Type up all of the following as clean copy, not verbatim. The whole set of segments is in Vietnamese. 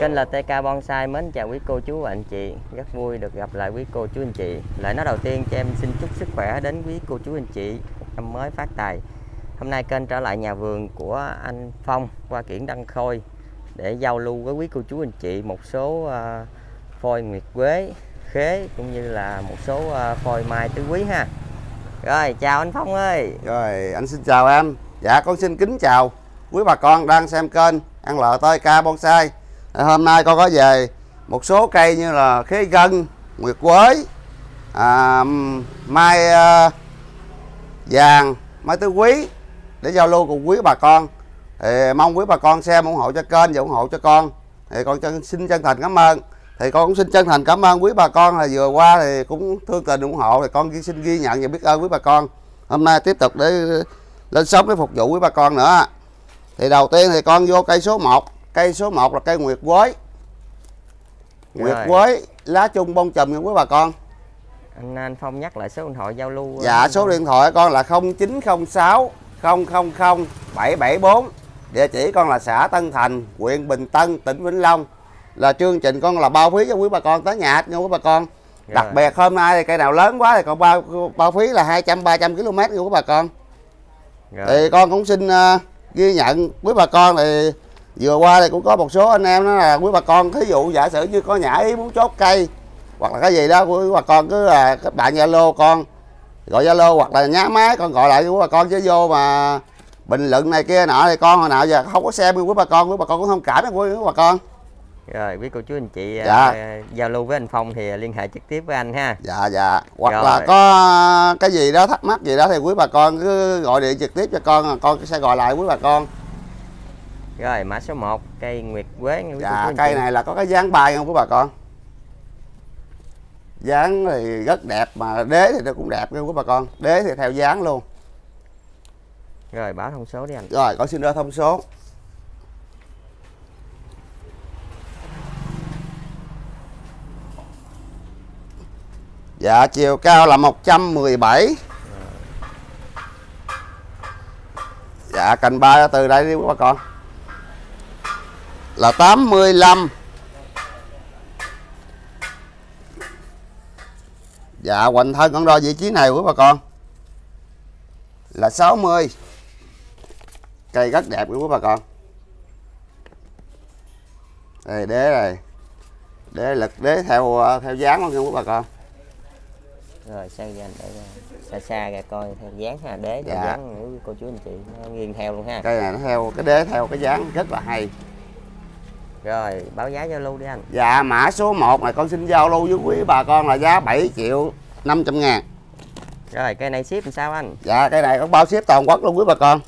Kênh LTK Bonsai mến chào quý cô chú và anh chị. Rất vui được gặp lại quý cô chú anh chị. Lại nói đầu tiên cho em xin chúc sức khỏe đến quý cô chú anh chị, năm mới phát tài. Hôm nay kênh trở lại nhà vườn của anh Phong qua kiển Đăng Khôi để giao lưu với quý cô chú anh chị một số phôi Nguyệt Quế, Khế cũng như là một số phôi Mai Tứ Quý ha. Rồi chào anh Phong ơi. Rồi anh xin chào em. Dạ con xin kính chào quý bà con đang xem kênh LTK Bonsai. Hôm nay con có về một số cây như là khế gân, nguyệt quế, mai vàng, mai tứ quý để giao lưu cùng quý bà con. Thì mong quý bà con xem ủng hộ cho kênh và ủng hộ cho con. Thì con xin chân thành cảm ơn. Thì con cũng xin chân thành cảm ơn quý bà con là vừa qua thì cũng thương tình ủng hộ, thì con xin ghi nhận và biết ơn quý bà con. Hôm nay tiếp tục để lên sóng để phục vụ quý bà con nữa. Thì đầu tiên thì con vô cây số 1. Cây số 1 là cây nguyệt quế. Nguyệt quế lá chung bông chùm nha quý bà con. Anh Phong nhắc lại số điện thoại giao lưu. Dạ số điện thoại con là 0906 000 774. Địa chỉ con là xã Tân Thành, huyện Bình Tân, tỉnh Vĩnh Long. Là chương trình con là bao phí cho quý bà con tới nhà nha quý bà con. Đặc biệt hôm nay thì cây nào lớn quá thì con bao phí là 200-300 km nha quý bà con. Thì con cũng xin ghi nhận quý bà con thì vừa qua thì cũng có một số anh em đó là quý bà con thí dụ giả sử như có nhã ý muốn chốt cây hoặc là cái gì đó quý bà con cứ là các bạn Zalo con gọi Zalo hoặc là nhá máy con gọi lại quý bà con, chứ vô mà bình luận này kia nọ thì con hồi nào giờ không có xem quý bà con, quý bà con cũng thông cảm với quý bà con. Rồi quý cô chú anh chị giao lưu với anh Phong thì liên hệ trực tiếp với anh ha. Dạ dạ. Hoặc rồi là có cái gì đó thắc mắc gì đó thì quý bà con cứ gọi điện trực tiếp cho con sẽ gọi lại quý bà con. Rồi mã số 1 cây nguyệt quế. Dạ cây này là có cái dáng bay không quý bà con? Dáng thì rất đẹp mà đế thì nó cũng đẹp luôn quý bà con. Đế thì theo dáng luôn. Rồi báo thông số đi anh. Rồi con xin đưa thông số. Dạ chiều cao là 117. Dạ cành bay từ đây đi quý bà con là 85. Dạ hoành thân con đo vị trí này quý bà con là 60. Cây rất đẹp quý bà con. Đây đế này. Đế lực đế theo dáng luôn nha quý bà con. Rồi sao vậy anh, để xa xa ra coi theo dáng ha, đế theo dáng của cô chú anh chị nó nghiêng theo luôn ha. Cây này nó theo cái đế theo cái dáng rất là hay. Rồi báo giá giao lưu đi anh. Dạ mã số 1 này con xin giao lưu với quý bà con là giá 7.500.000. Rồi cây này ship làm sao anh? Dạ cây này con bao ship toàn quốc luôn quý bà con.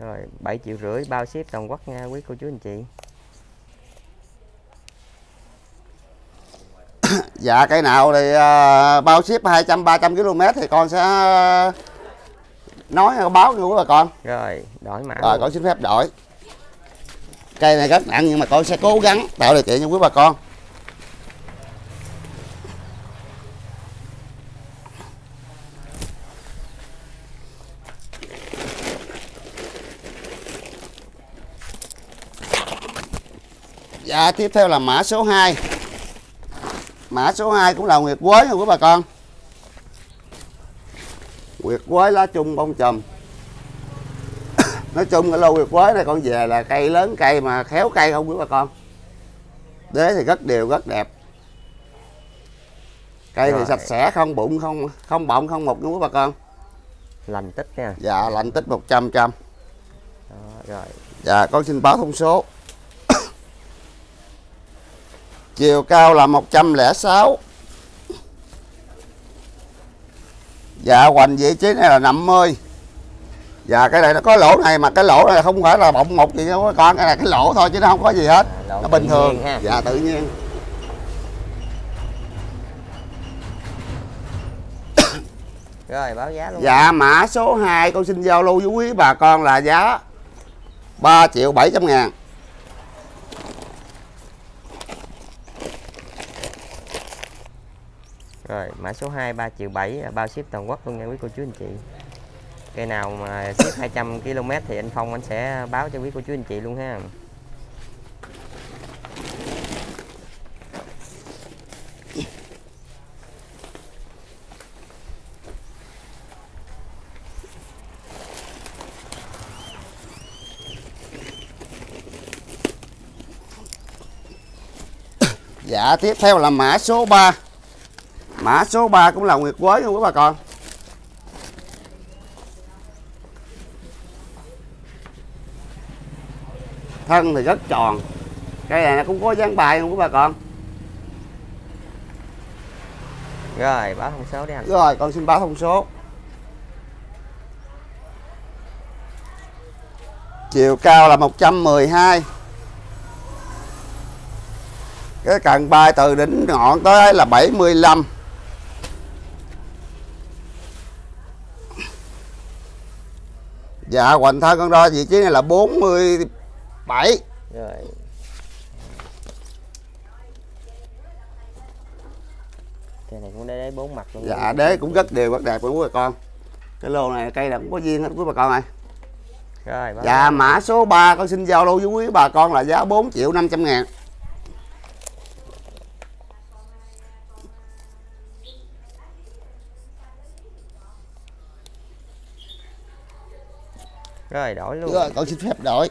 Rồi 7.500.000 bao ship toàn quốc nha quý cô chú anh chị. Dạ cây nào thì bao ship 200-300 km thì con sẽ nói báo cho quý bà con. Rồi đổi mã. Rồi con xin phép đổi. Cây này rất nặng nhưng mà con sẽ cố gắng tạo điều kiện cho quý bà con. Dạ tiếp theo là mã số 2. Mã số 2 cũng là nguyệt quế nha quý bà con. Nguyệt quế lá chung bông chùm. Nói chung cái lô nguyệt quế này con về là cây lớn, cây mà khéo cây không quý bà con. Đế thì rất đều rất đẹp. Cây rồi thì sạch sẽ không bụng không bọng không mục đúng quý bà con. Lành tích nha. Dạ lành tích 100%. Rồi. Dạ con xin báo thông số. Chiều cao là 106. Dạ hoành vị trí này là 50. Dạ cái này nó có lỗ này mà cái lỗ này không phải là bọng một gì đâu các con, cái này cái lỗ thôi chứ nó không có gì hết. Nó bình thường ha. Dạ tự nhiên. Rồi báo giá luôn. Dạ mã số 2 con xin giao lưu với quý bà con là giá 3.700.000. Rồi mã số 2 3.700.000 bao ship toàn quốc luôn nha quý cô chú anh chị. Cây nào mà ship 200 km thì anh Phong anh sẽ báo cho quý cô chú anh chị luôn ha. Dạ, tiếp theo là mã số 3. Mã số 3 cũng là Nguyệt Quế luôn quý bà con. Thân thì rất tròn. Cây này nó cũng có dáng bài không quý bà con. Rồi, báo thông số đi anh. Rồi, con xin báo thông số. Chiều cao là 112. Cái cần bay từ đỉnh ngọn tới là 75. Dạ, hoành thân con đo vị trí này là 47. Rồi. Cây này cũng đế bốn mặt luôn. Dạ, đế cũng rất đều, rất đẹp luôn quý bà con. Cái lô này cây là cũng có duyên hết quý bà con ơi. Rồi, dạ, mã số 3 con xin giao lưu với quý bà con là giá 4.500.000. Rồi, đổi luôn. Rồi, con xin phép đổi.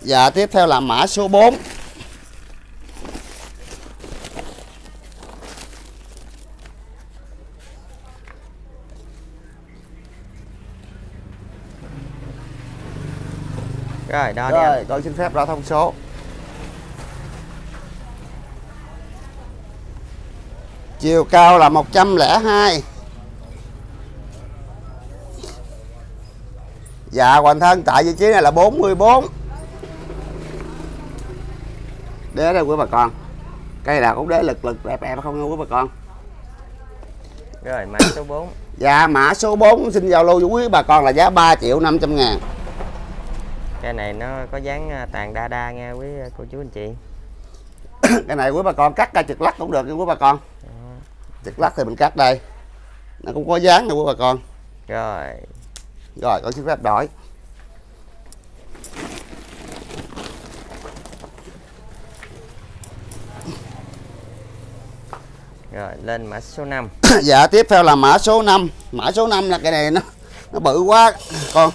Dạ, tiếp theo là mã số 4. Rồi, đo đi. Tôi xin phép đo thông số. Chiều cao là 102. Dạ, hoành thân tại vị trí này là 44. Đế đây quý bà con. Cây nào cũng đế lực lực đẹp không nha quý bà con. Rồi, mã số 4. Dạ, mã số 4 xin giao lưu với quý bà con là giá 3.500.000. Cây này nó có dáng tàn đa đa nha quý cô chú anh chị. Cái này quý bà con cắt ra trực lắc cũng được nha quý bà con. Trực lắc thì mình cắt đây. Nó cũng có dáng nha quý bà con. Rồi. Rồi, con xin phép đổi. Rồi, lên mã số 5. Dạ, tiếp theo là mã số 5. Mã số 5 là cái này nó bự quá con.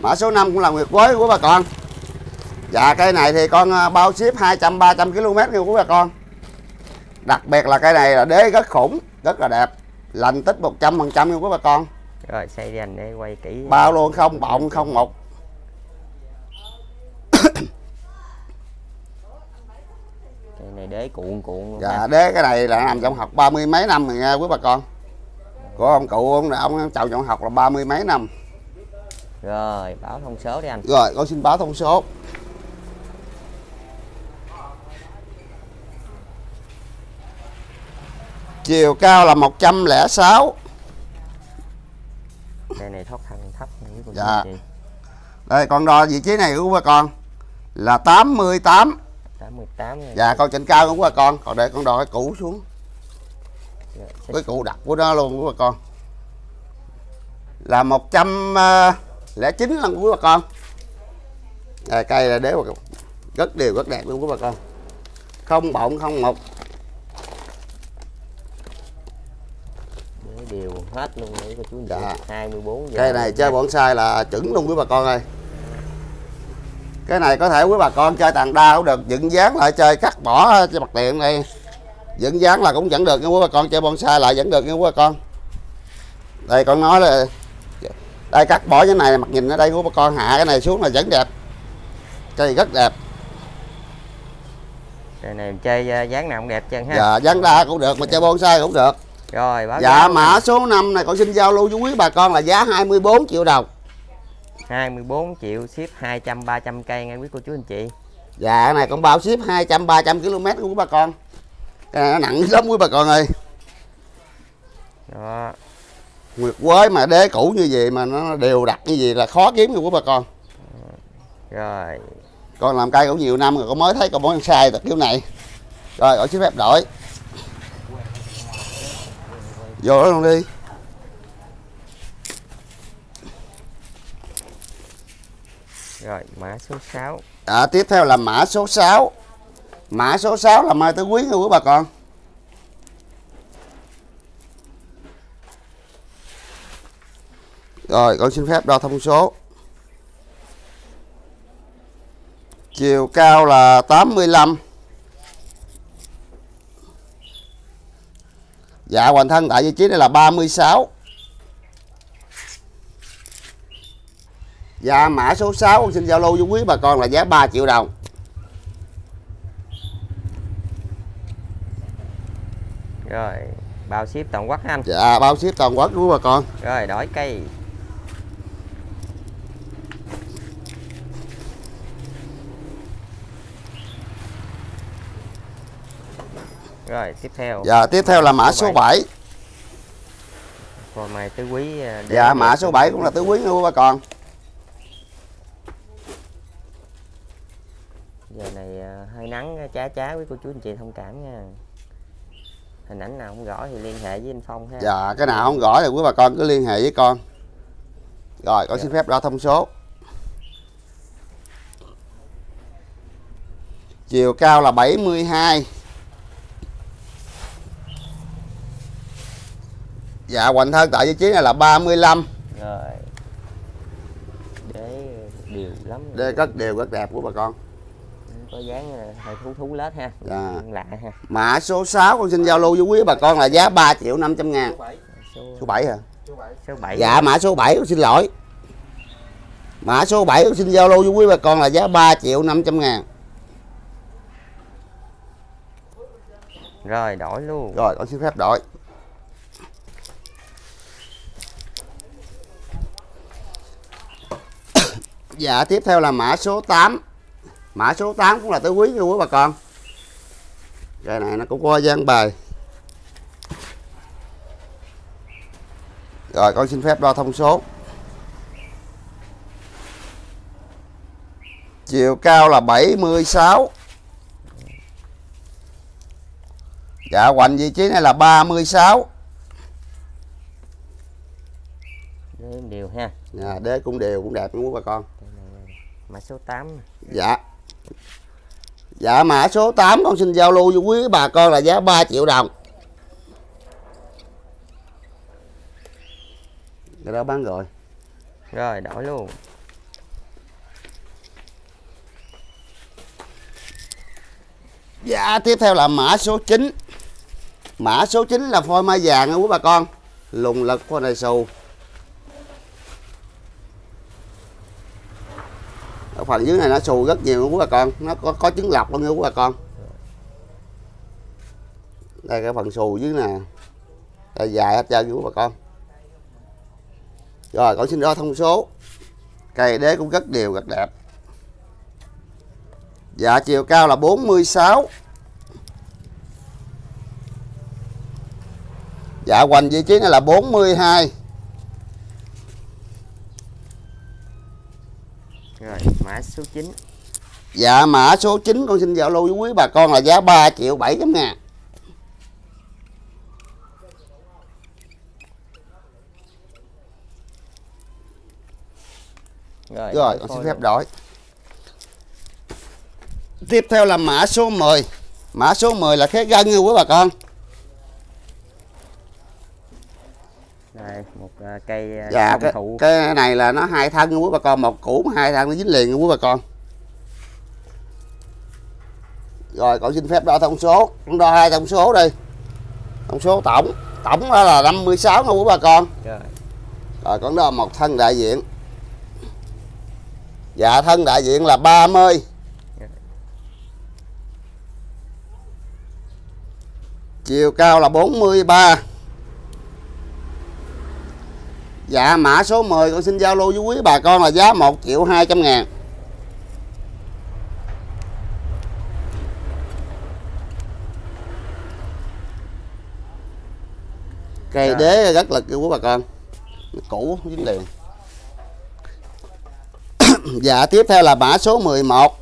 Mã số 5 cũng là Nguyệt Quế của bà con. Dạ, cây này thì con bao ship 200-300 km nha của bà con. Đặc biệt là cây này là đế rất khủng, rất là đẹp. Lành tích 100% nha của bà con. Rồi, xây dành để quay kỹ. Bao luôn, không bọng, không một. Đế cuộn. Dạ, đế cái này là nằm trong học 30 mấy năm rồi nha quý bà con. Của ông cụ ông chồng trong học là 30 mấy năm. Rồi, báo thông số đi anh. Rồi, con xin báo thông số. Chiều cao là 106. Đây này thoát thân thấp. Dạ. Đây con đo vị trí này của bà con là 88. 18. Dạ, con trên cao cũng bà con. Còn để con đo cái cũ xuống. Cái cũ đặt của nó luôn của bà con. Là 109 lần của bà con. À, cây là đế rất đều, rất đẹp luôn của bà con. Không bọng, không mục. Đều hết luôn đấy cô chú. Dạ. 24 giờ. Cây này chơi bonsai là chuẩn luôn quý bà con ơi. Cái này có thể quý bà con chơi tàn đa cũng được, dựng dáng lại chơi cắt bỏ cho mặt tiệm này. Dựng dáng là cũng vẫn được nha quý bà con, chơi bonsai lại vẫn được nha quý bà con. Đây con nói là đây cắt bỏ cái này mặt nhìn ở đây của bà con, hạ cái này xuống là vẫn đẹp. Chơi rất đẹp. Cái này chơi dáng nào cũng đẹp chân ha. Dạ, dáng đa cũng được mà chơi bonsai cũng được. Rồi, báo dạ mã số 5 này con xin giao lưu với quý bà con là giá 24 triệu đồng. 24 triệu ship 200-300 cây nghe quý cô chú anh chị. Dạ, cái này con bao ship 200-300 km của bà con. Cái này nó nặng lắm quý bà con ơi. Đó. Nguyệt Quế mà đế cũ như vậy mà nó đều đặt như vậy là khó kiếm của bà con. Rồi. Con làm cây cũng nhiều năm rồi con mới thấy con bonsai sai được kiểu này. Rồi, đổi ship phép đổi. Vô đó luôn đi. Rồi, mã số 6. Tiếp theo là mã số 6. Mã số 6 là mai Tứ Quý nha quý bà con. Rồi con xin phép đo thông số. Chiều cao là 85. Dạ hoành thân tại vị trí này là 36. Dạ mã số 6 con xin giao lưu với quý bà con là giá 3 triệu đồng. Rồi bao ship toàn quốc anh. Dạ bao ship toàn quốc quý bà con. Rồi đổi cây. Rồi tiếp theo. Dạ tiếp theo là mã số 7. Còn mày Tứ Quý. Dạ mã số 7 cũng là Tứ Quý quý bà con. Giờ này hơi nắng chá quý cô chú anh chị thông cảm nha. Hình ảnh nào không rõ thì liên hệ với anh Phong ha. Dạ cái nào không rõ thì quý bà con cứ liên hệ với con. Rồi con xin phép đo thông số. Chiều cao là 72. Dạ hoành thân tại vị trí này là 35. Rồi. Để đều lắm. Để rất đều rất đẹp của bà con. Có dáng hơi thú lết ha. Dạ. Lạ ha. Mã số 6 con xin giao lưu với quý bà con là giá 3 triệu 500 ngàn. Số 7 hả? Số 7. Dạ mã số 7 con xin lỗi. Mã số 7 con xin giao lưu với quý bà con là giá 3 triệu 500 ngàn. Rồi đổi luôn. Rồi con xin phép đổi. Dạ tiếp theo là mã số 8. Mã số 8 cũng là Tứ Quý quý bà con. Cái này nó cũng có dáng bài. Rồi con xin phép đo thông số. Chiều cao là 76. Dạ hoành vị trí này là 36. Đế đều ha. Dạ đế cũng đều cũng đẹp quý bà con. Mã số 8. Dạ. Dạ mã số 8 con xin giao lưu với quý bà con là giá 3 triệu đồng. Cái đó bán rồi. Rồi đổi luôn. Dạ tiếp theo là mã số 9. Mã số 9 là phôi mai vàng quý bà con. Lùng lực phôi này xù. Ở phần dưới này nó xù rất nhiều của bà con, nó có trứng lọc luôn của bà con. Đây cái phần xù dưới nè, đây dài hết trơn của bà con. Rồi con xin đo thông số. Cây đế cũng rất đều rất đẹp. Dạ chiều cao là 46. Dạ hoành vị trí này là 42. Rồi, mã số 9. Dạ mã số 9 con xin giao lưu với quý bà con là giá 3 triệu 700 ngàn. Rồi con xin phép đổi. Tiếp theo là mã số 10. Mã số 10 là khế gân quý bà con. Đây, một cây. Dạ, cái này là nó hai thân quý bà con, một củ hai thân nó dính liền quý bà con. Rồi cậu xin phép đo thông số, con đo hai thông số đi. Thông số tổng đó là 56 luôn quý bà con. Rồi con đo một thân đại diện. Dạ thân đại diện là 30. Chiều cao là 43. Dạ mã số 10 con xin giao lưu với quý bà con là giá 1 triệu 200 ngàn. Cây đế rất là kêu quý bà con, cũ dính liền. Dạ tiếp theo là mã số 11.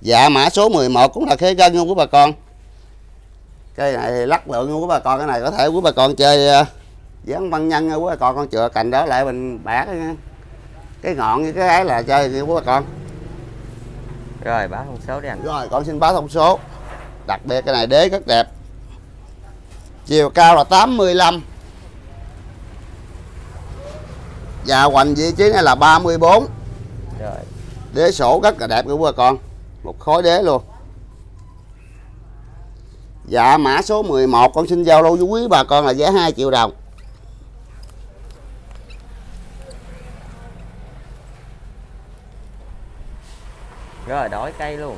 Dạ mã số 11 cũng là khế gân luôn quý bà con. Cây này thì lắc lượng luôn quý bà con. Cái này có thể quý bà con chơi dán văn nhân quý bà con chừa cành đó lại mình bẻ cái ngọn với cái ấy là chơi quý bà con. Rồi báo thông số đi anh. Rồi con xin báo thông số. Đặc biệt cái này đế rất đẹp. Chiều cao là 85. Và hoành vị trí này là 34. Rồi. Đế sổ rất là đẹp của bà con. Một khối đế luôn. Dạ mã số 11 con xin giao lưu với quý bà con là giá 2 triệu đồng. Rồi đổi cây luôn.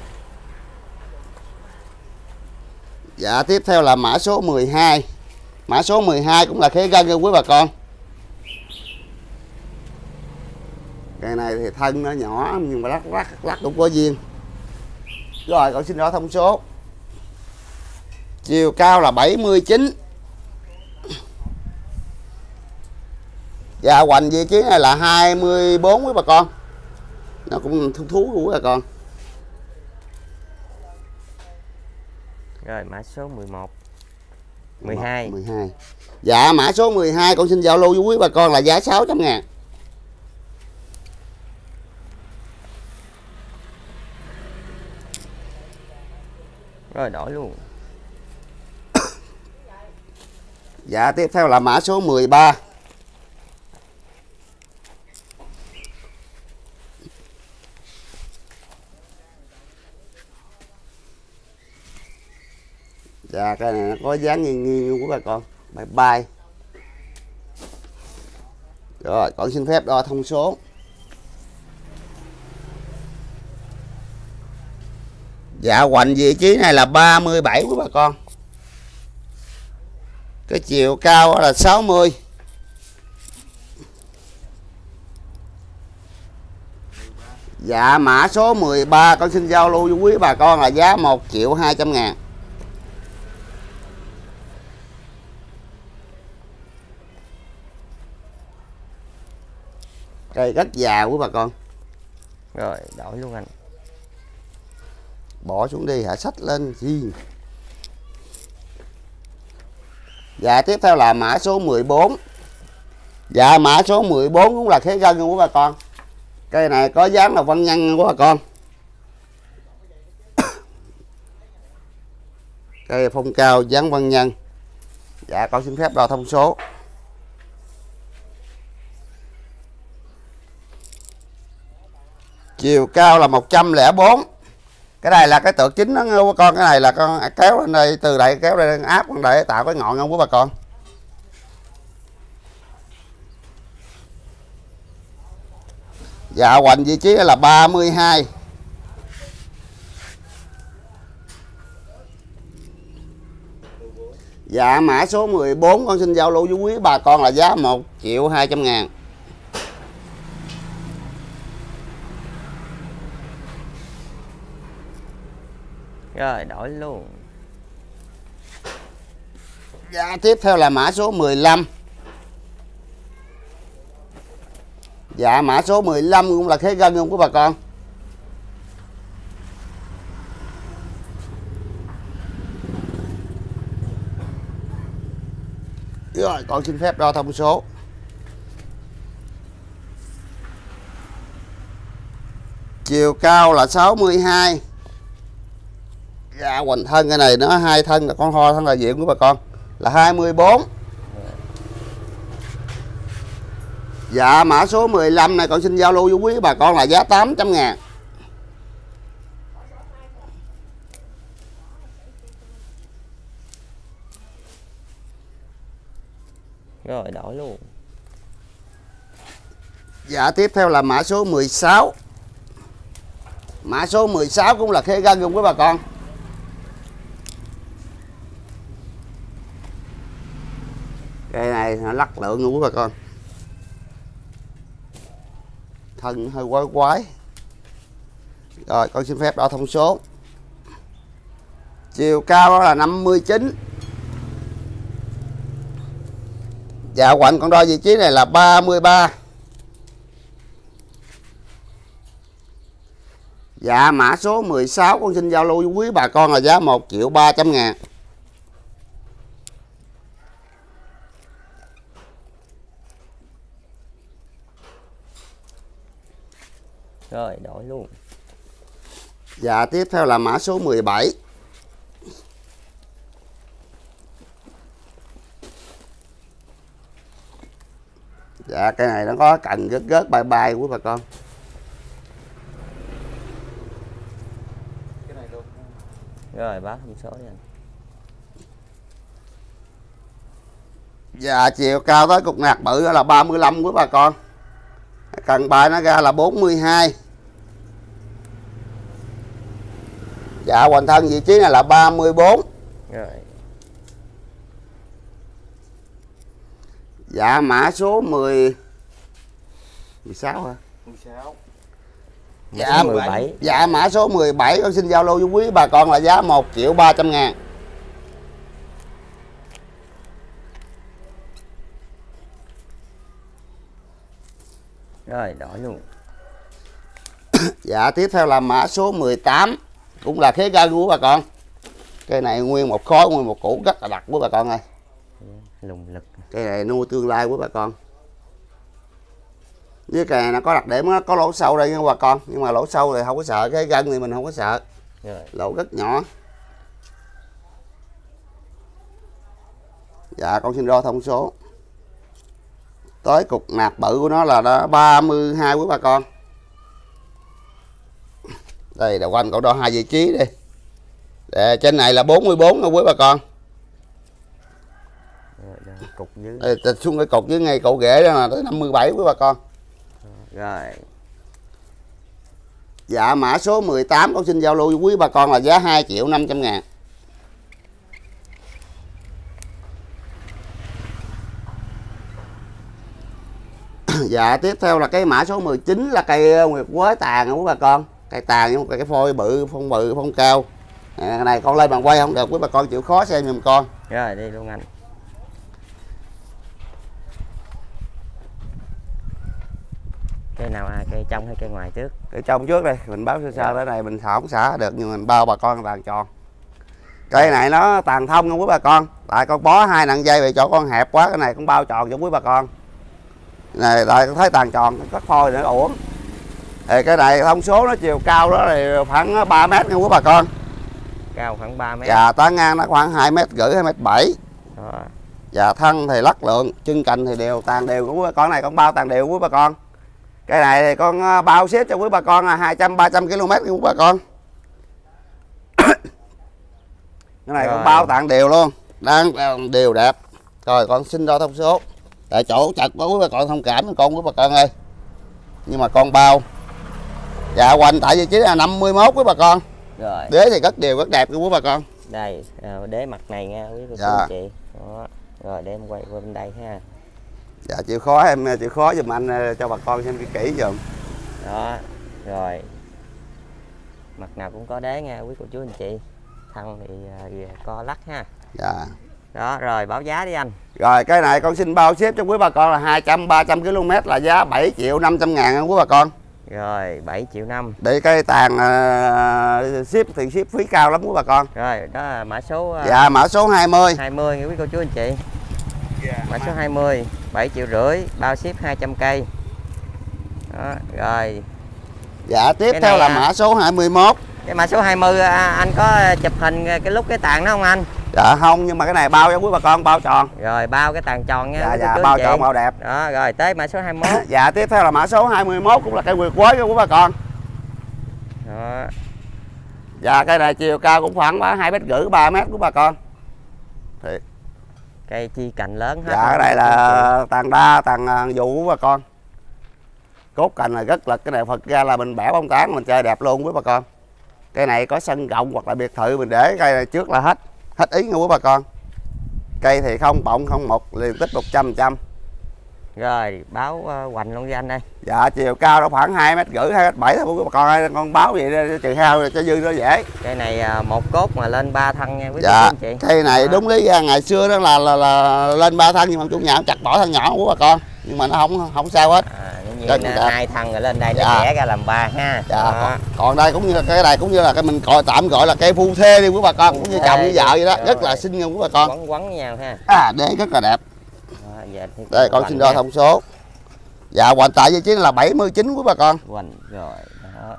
Dạ tiếp theo là mã số 12. Mã số 12 cũng là khế gân quý bà con. Cây này thì thân nó nhỏ nhưng mà lắc cũng có duyên. Rồi con xin rõ thông số. Chiều cao là 79. Dạ hoành vị trí này là 24 quý bà con. Nó cũng thú của bà con. Rồi mã số 11 12 12. Dạ mã số 12 con xin giao lưu với quý bà con là giá 600 ngàn. Rồi đổi luôn. Dạ tiếp theo là mã số 13. Dạ cái này nó có dáng nghiêng của bà con. Bye bye. Rồi con xin phép đo thông số. Dạ hoành vị trí này là 37 của bà con. Cái chiều cao là 60. Dạ mã số 13 con xin giao lưu với quý bà con là giá 1 triệu 200 ngàn. Cây rất già của bà con. Rồi đổi luôn anh. Bỏ xuống đi hả, xách lên gì. Dạ tiếp theo là mã số 14. Dạ mã số 14 cũng là khế gân của bà con. Cây này có dáng là văn nhân của bà con. Cây phong cao dáng văn nhân. Dạ con xin phép đo thông số. Chiều cao là 104. Cái này là cái tượng chính đó của bà con. Cái này là con kéo lên đây, từ đây kéo lên áp để tạo cái ngọn không của bà con. Dạ hoành vị trí là 32. Dạ mã số 14 con xin giao lưu với quý bà con là giá 1 triệu 200 ngàn. Rồi đổi luôn. Dạ tiếp theo là mã số 15. Dạ mã số 15 cũng là khế gân luôn của bà con. Rồi con xin phép đo thông số. Chiều cao là 62. Dạ hoành thân cái này nó hai thân là con ho thân là diện của bà con là 24. Dạ mã số 15 này con xin giao lưu với quý bà con là giá 800 ngàn. Rồi đổi luôn. Dạ tiếp theo là mã số 16. Mã số 16 cũng là khế gân luôn quý bà con. Cây này nó lắc lượng luôn bà con. Thân hơi quái quái. Rồi con xin phép đo thông số. Chiều cao đó là 59. Dạ hoành con đo vị trí này là 33. Dạ mã số 16 con xin giao lưu với quý bà con là giá 1 triệu 300 ngàn. Rồi đổi luôn. Dạ tiếp theo là mã số 17. Dạ, cái này nó có cành gớt gớt bay bay quý bà con. Cái này luôn. Rồi báo thông số đi anh. Dạ, chiều cao tới cục nạc bự là 35 quý bà con. Cần bài nó ra là 42. Dạ, hoàn thân vị trí này là 34. Rồi. Dạ, mã số 16 hả? 16. Dạ, 17. Dạ, mã số 17 con xin giao lưu với quý bà con là giá 1.300.000. Rồi, đổi luôn. Dạ, tiếp theo là mã số 18. Cũng là khế gân của bà con. Cây này nguyên một khối, nguyên một củ rất là đặc của bà con ơi. Lùng lực. Cây này nuôi tương lai của bà con. Với cây này nó có đặc điểm đó, có lỗ sâu đây nha bà con. Nhưng mà lỗ sâu thì không có sợ, cái gân thì mình không có sợ. Rồi. Lỗ rất nhỏ. Dạ, con xin đo thông số. Tới cục nạc bự của nó là 32 quý bà con. Đây đầu quanh cậu đo hai vị trí đi. Để trên này là 44 nha quý bà con. Cục dưới. Đây, xuống cái cục dưới ngay cậu ghế đó là tới 57 quý bà con. Rồi. Dạ mã số 18 con xin giao lưu với quý bà con là giá 2.500.000. Dạ tiếp theo là cái mã số 19 là cây Nguyệt Quế tàn quý bà con. Cây tàn nhưng cái phôi bự, phong cao. À, này con lên bàn quay không được quý bà con chịu khó xem giùm con. Rồi đi luôn anh. Cây nào à, cây trong hay cây ngoài trước? Cây trong trước đây, mình báo sơ sơ tới này mình xả không xả được nhưng mình bao bà con tàn tròn. Cây này nó tàn thông không quý bà con. Tại con bó hai nặng dây về chỗ con hẹp quá, cái này con bao tròn cho quý bà con. Này lại con thấy tàn tròn, cắt phôi nữa uổng. Thì cái này thông số nó chiều cao đó thì khoảng 3 mét nha quý bà con. Cao khoảng 3 mét. Dạ, tá ngang nó khoảng 2,5 m, 2,7 m. Dạ, thân thì lắc lượng, chân cành thì đều tàn đều của quý bà con này, con bao tàn đều quý bà con. Cái này thì con bao ship cho quý bà con là 200-300 km nha quý bà con. Cái này rồi. Con bao tàn đều luôn, đang đều đẹp. Rồi con xin đo thông số. Tại chỗ chật quá quý bà con thông cảm với con quý bà con ơi. Nhưng mà con bao. Dạ hoành tại vị trí là 51 quý bà con. Rồi. Đế thì rất đều rất đẹp quý bà con. Đây, đế mặt này nha quý bà dạ. Chị. Đó. Rồi để em quay qua bên đây ha. Dạ chịu khó em chịu khó giùm anh cho bà con xem kỹ giùm. Đó. Rồi. Mặt nào cũng có đế nha quý cô chú anh chị. Thân thì co lắc ha. Dạ. Đó rồi báo giá đi anh. Rồi cái này con xin bao ship cho quý bà con là 200-300 km là giá 7.500.000 quý bà con. Rồi 7.500.000. Để cây tàn ship thì ship phí cao lắm quý bà con. Rồi đó là mã số. Dạ mã số 20 nghe quý cô chú anh chị. Yeah, mã số 20 7.500.000 bao ship 200 cây. Đó, rồi. Dạ tiếp cái theo là mã số 21. Cái mã số 20 anh có chụp hình cái lúc cái tàn đó không anh? Dạ không, nhưng mà cái này bao cho quý bà con, bao tròn. Rồi bao cái tàn tròn nha. Dạ dạ, bao tròn bao đẹp. Đó rồi tới mã số 21. Dạ tiếp theo là mã số 21 cũng là cây Nguyệt Quế của quý bà con. Đó. Dạ cây này chiều cao cũng khoảng 2,5 m, 3 m của bà con. Thì cây chi cành lớn hết. Dạ cái này là tàn đa, tàn vụ của bà con. Cốt cành là rất là cái này Phật ra là mình bẻ bông tán mình chơi đẹp luôn quý bà con. Cây này có sân rộng hoặc là biệt thự mình để cây này trước là hết ý nha quý bà con. Cây thì không bọng không mục, liền tích 100%. Rồi báo hoành luôn với anh đây. Dạ chiều cao nó khoảng 2,5 m, 2,7 m thôi quý bà con ơi. Con báo vậy đó, trừ hao cho dư nó dễ. Cây này một cốt mà lên 3 thân nha quý dạ, anh chị. Cây này à. Đúng lý ra ngày xưa đó là lên 3 thân nhưng mà chủ nhà cũng chặt bỏ thân nhỏ của bà con. Nhưng mà nó không sao hết. À, hai thân rồi lên đây nó dạ. Đẻ ra làm 3 ha. Dạ. Còn đây cũng như là cái này cũng như là cái mình gọi tạm gọi là cây phu thê đi quý bà con, cũng như chồng với vợ vậy đó, rất là xinh nha quý bà con. Quấn nhau ha. À đế rất là đẹp. À, dạ, đây con xin đo thông số. Dạ hoành tại vị trí là 79 quý bà con. Hoành rồi đó.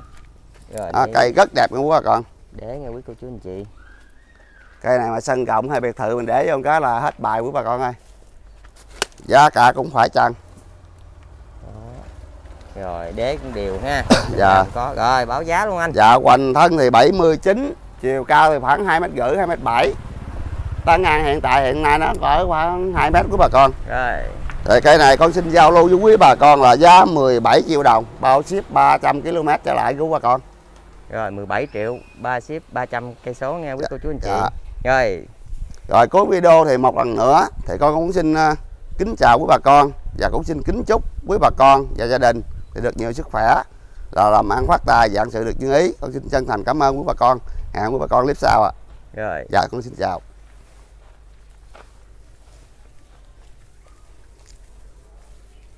Rồi à, cây rất đẹp nha quý bà con. Để nghe quý cô chú anh chị. Cây này mà sân rộng hay biệt thự mình để vô cái là hết bài quý bà con ơi. Giá cả cũng phải chăng. Rồi đế cũng đều ha. Dạ. Có. Rồi báo giá luôn anh. Dạ, hoành thân thì 79, chiều cao thì khoảng 2m5, 2m7. Tán ngang hiện tại hiện nay nó cỡ khoảng 2m của bà con. Rồi. Thì cái này con xin giao lưu với quý bà con là giá 17 triệu đồng, bao ship 300 km trở lại của bà con. Rồi 17 triệu, ba ship 300 cây số nghe quý cô chú anh chị. Dạ. Rồi cuối video thì một lần nữa thì con cũng xin kính chào quý bà con và cũng xin kính chúc quý bà con và gia đình thì được nhiều sức khỏe, là làm ăn phát tài, vạn sự được như ý. Con xin chân thành cảm ơn quý bà con. Hẹn quý bà con clip sau ạ. Rồi. Dạ con xin chào.